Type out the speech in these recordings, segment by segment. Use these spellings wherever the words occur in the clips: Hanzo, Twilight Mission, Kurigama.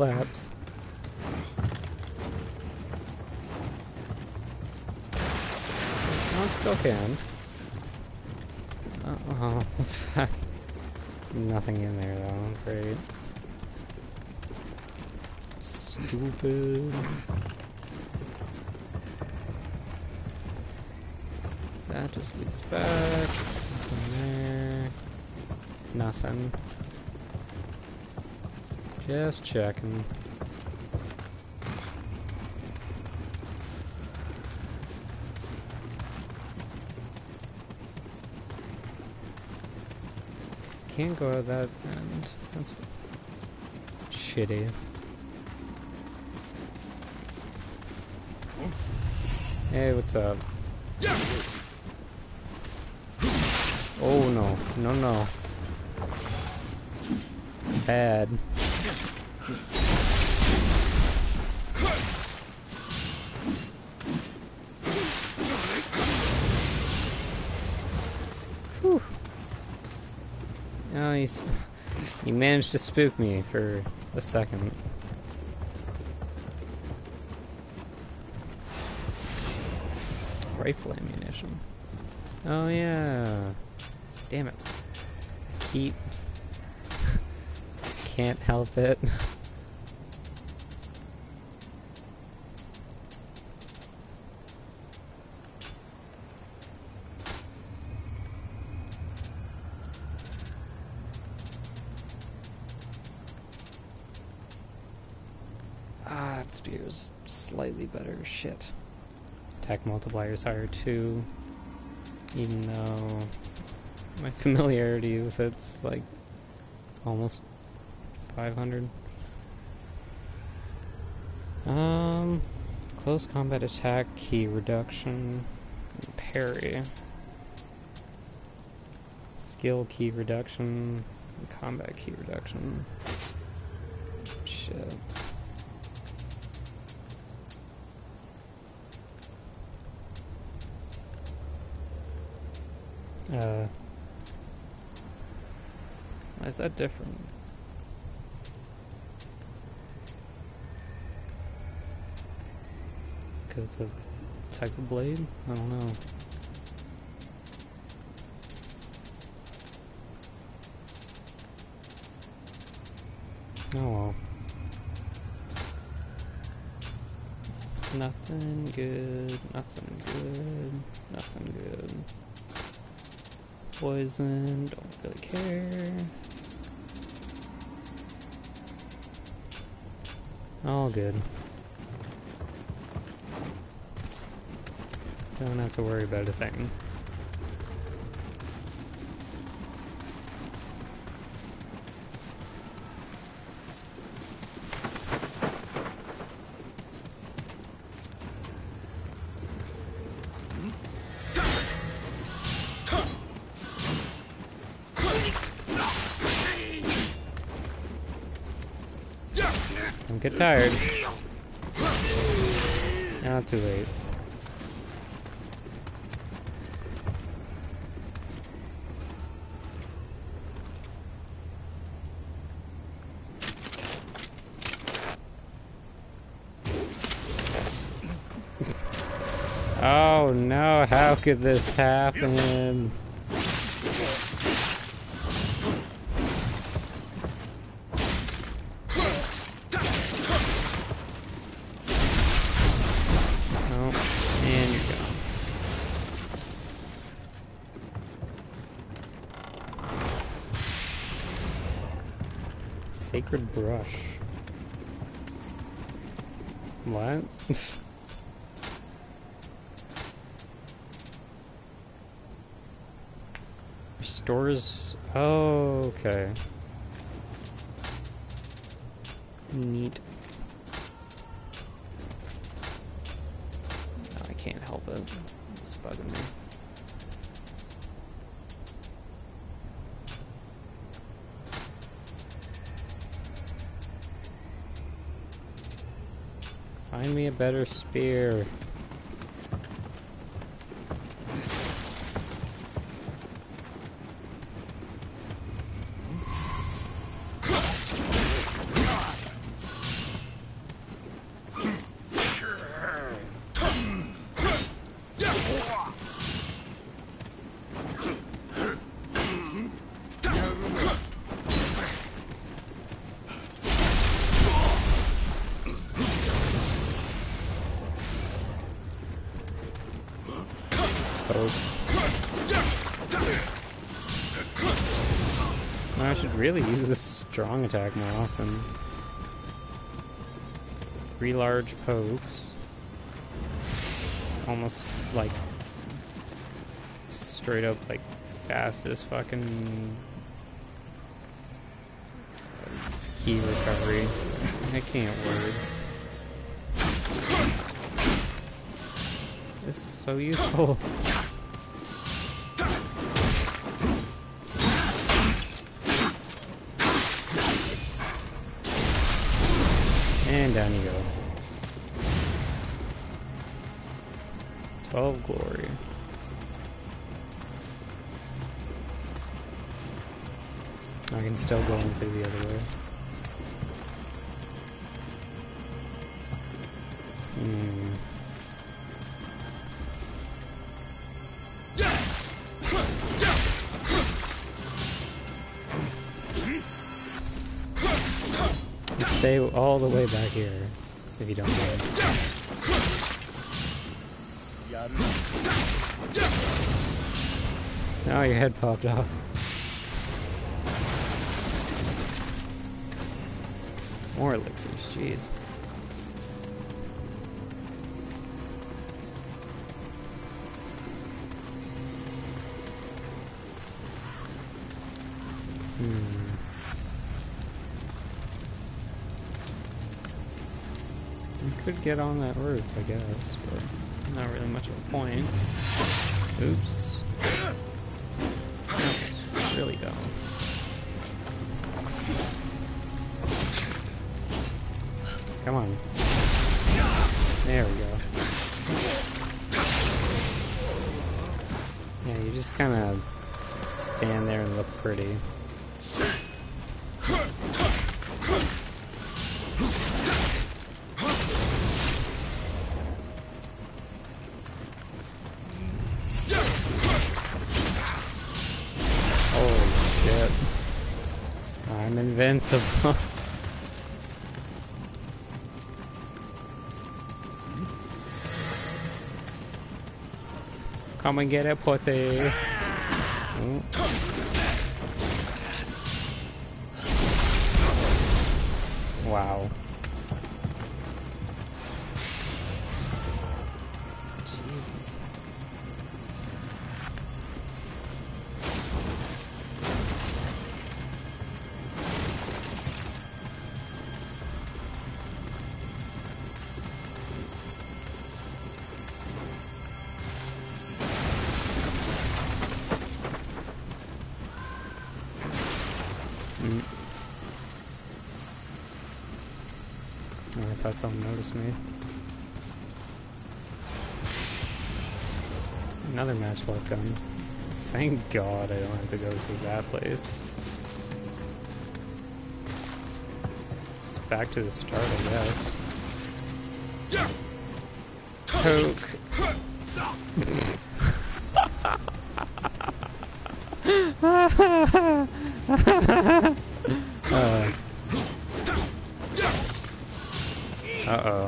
claps. No, it still can. Uh-oh. Nothing in there, though, I'm afraid. Stupid. That just leads back. Nothing there. Nothing. Just checking. Can't go to that end. That's shitty. Hey, what's up? Oh no, no, no. Bad. Whew. Oh, he managed to spook me for a second. Rifle ammunition. Oh yeah. Damn it. Keep. Can't help it. Ah, that spear's slightly better. Shit. Attack multipliers higher too, even though my familiarity with it's like almost 500. Close combat attack key reduction, parry, skill key reduction, combat key reduction. Shit. Why is that different? Because the type of blade? I don't know. Oh well. Nothing good, nothing good, nothing good. Poison, don't really care. All good. Don't have to worry about a thing. Don't get tired. Not too late. Oh no, how could this happen? Sacred brush. What? Restores. Oh, okay. Neat. No, I can't help it. It's bugging me. Find me a better spear. poke. I should really use this strong attack more often. 3 large pokes. Almost like straight up like fastest fucking key recovery. I can't words. This is so useful. And down you go. 12 glory. I can still go in through the other way. Stay all the way back here if you don't mind. Oh, your head popped off. More elixirs, jeez. I could get on that roof, I guess, but not really much of a point. Oops. Really dumb. Come on. There we go. Yeah, you just kind of stand there and look pretty. Invincible. Come and get it, potty. Oh. Wow. Jesus. I thought someone noticed me. Another matchlock gun. Thank God I don't have to go through that place. It's back to the start, I guess. Poke. Uh-oh.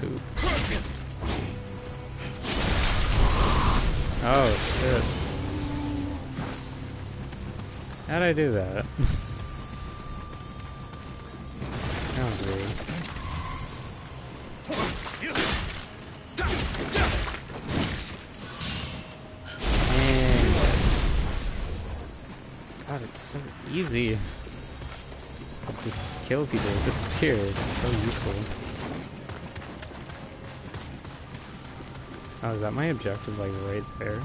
Poop. Oh, shit. How'd I do that? That was weird. God, it's so easy to just kill people with a spear. It's so useful. Oh, is that my objective, like, right there?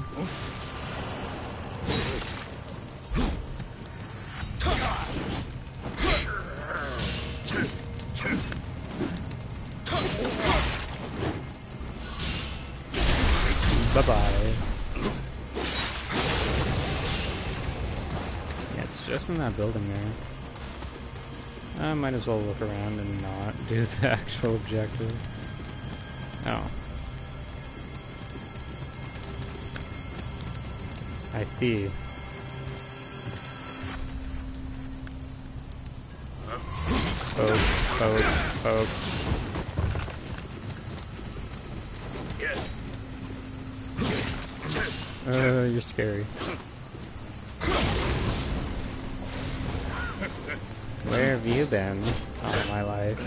Bye-bye. Just in that building there. I might as well look around and not do the actual objective. Oh. I see. Oh. poke. You're scary. Where have you been all my life?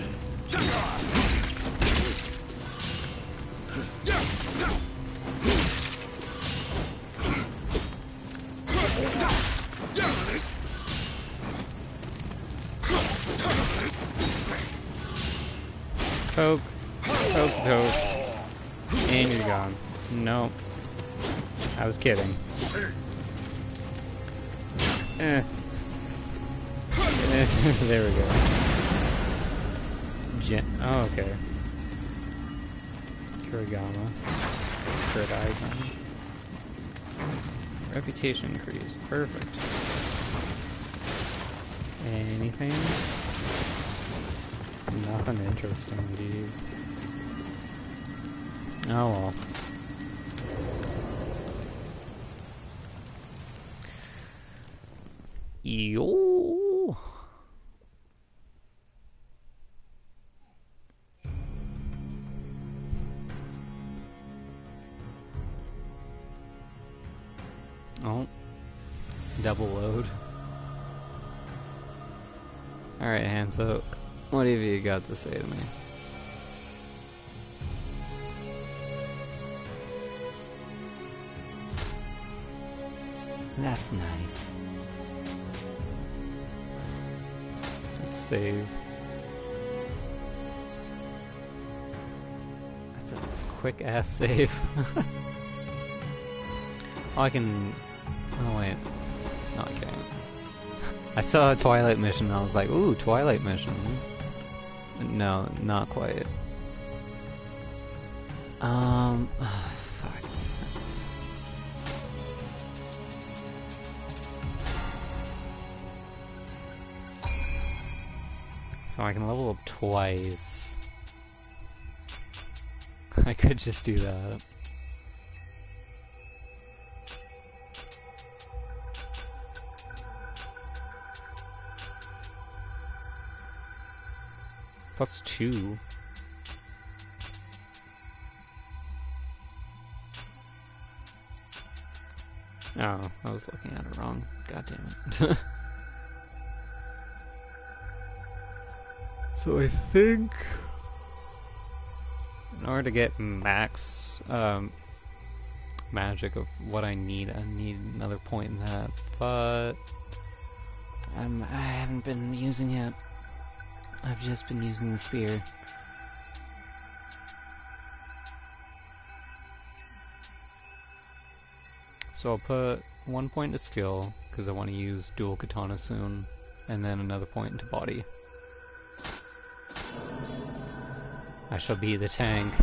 Poke, poke, poke, and you're gone. Nope. I was kidding. There we go. Oh, okay. Kurigama. Kurigama. Reputation increase. Perfect. Anything? Nothing interesting, geez. Oh well. Yo. Oh. Double load. Alright, Hanzo. What have you got to say to me? That's nice. Let's save. That's a quick ass save. Oh, I can... Oh wait. No, I can't. I saw a Twilight Mission and I was like, ooh, Twilight Mission. No, not quite. Oh, fuck. So I can level up twice. I could just do that. +2. Oh, I was looking at it wrong. God damn it. So I think in order to get max magic of what I need another point in that, but I haven't been using it. I've just been using the spear. So I'll put 1 point to skill, because I want to use dual katana soon, and then another point into body. I shall be the tank.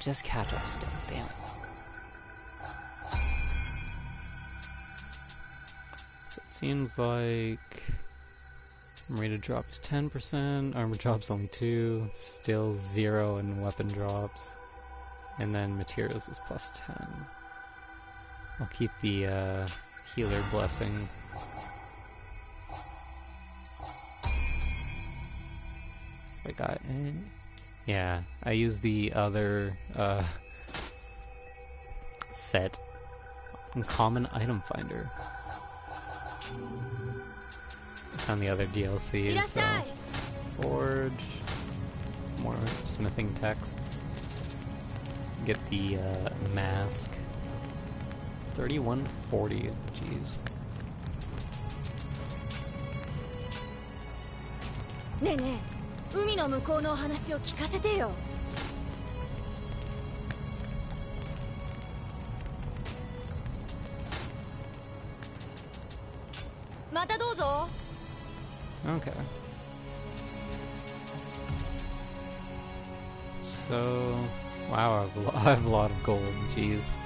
Just catch up still, damn it. Seems like rate of drop is 10%, armor drops only 2, still 0 in weapon drops, and then materials is +10. I'll keep the healer blessing. I got it. Yeah, I used the other set and common item finder. On the other DLC, so forge more smithing texts. Get the mask. 31 to 40. Jeez. Okay. So, wow, I have a lot of gold, jeez.